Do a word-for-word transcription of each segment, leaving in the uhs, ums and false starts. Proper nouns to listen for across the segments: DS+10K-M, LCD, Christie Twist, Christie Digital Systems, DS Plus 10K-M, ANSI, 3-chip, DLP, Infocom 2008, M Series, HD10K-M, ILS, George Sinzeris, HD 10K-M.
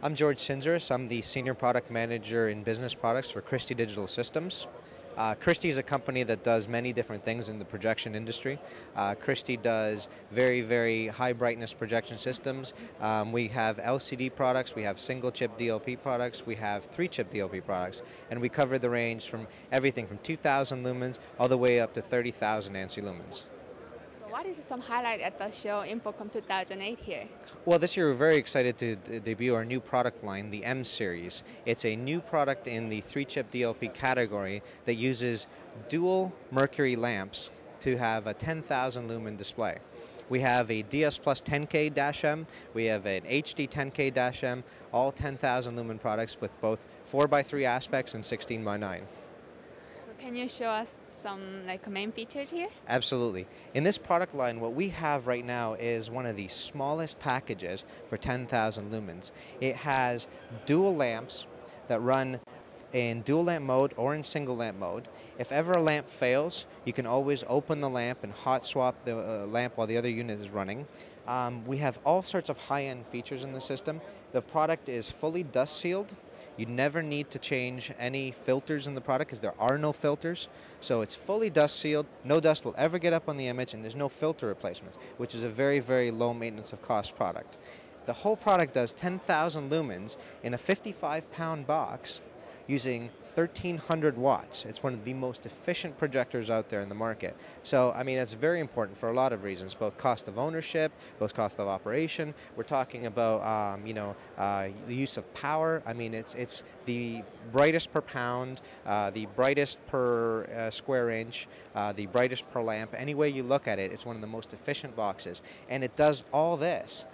I'm George Sinzeris. I'm the Senior Product Manager in Business Products for Christie Digital Systems. Uh, Christie is a company that does many different things in the projection industry. Uh, Christie does very, very high brightness projection systems. Um, we have L C D products, we have single chip D L P products, we have three chip D L P products, and we cover the range from everything from two thousand lumens all the way up to thirty thousand ANSI lumens. What is some highlight at the show Infocom two thousand eight here? Well, this year we're very excited to d debut our new product line, the M Series. It's a new product in the three-chip D L P category that uses dual mercury lamps to have a ten thousand lumen display. We have a D S Plus ten K M, we have an H D ten K M, all ten thousand lumen products with both four by three aspects and sixteen by nine. Can you show us some like main features here? Absolutely. In this product line, what we have right now is one of the smallest packages for ten thousand lumens. It has dual lamps that run in dual lamp mode or in single lamp mode. If ever a lamp fails, you can always open the lamp and hot swap the uh, lamp while the other unit is running. Um, we have all sorts of high-end features in the system. The product is fully dust sealed. You never need to change any filters in the product because there are no filters. So it's fully dust sealed. No dust will ever get up on the image, and there's no filter replacements, which is a very, very low maintenance of cost product. The whole product does ten thousand lumens in a fifty-five pound box using thirteen hundred watts. It's one of the most efficient projectors out there in the market. So, I mean, that's very important for a lot of reasons, both cost of ownership, both cost of operation. We're talking about, um, you know, uh, the use of power. I mean, it's, it's the brightest per pound, uh, the brightest per uh, square inch, uh, the brightest per lamp. Any way you look at it, it's one of the most efficient boxes. And it does all this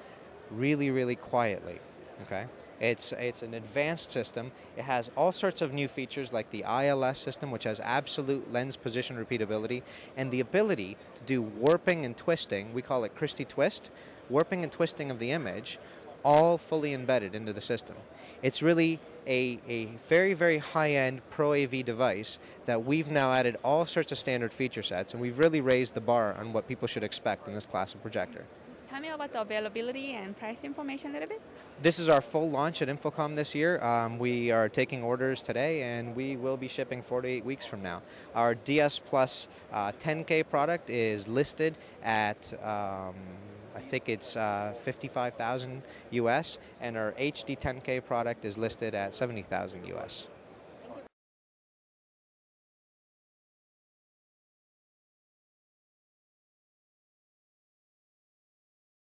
really, really quietly, okay? It's, it's an advanced system. It has all sorts of new features like the I L S system, which has absolute lens position repeatability and the ability to do warping and twisting. We call it Christie Twist, warping and twisting of the image, all fully embedded into the system. It's really a, a very, very high-end Pro A V device that we've now added all sorts of standard feature sets, and we've really raised the bar on what people should expect in this class of projector. Tell me about the availability and price information a little bit. This is our full launch at Infocom this year. Um, we are taking orders today, and we will be shipping forty-eight weeks from now. Our D S Plus uh, ten K product is listed at, um, I think it's uh, fifty-five thousand U S, and our H D ten K product is listed at seventy thousand U S.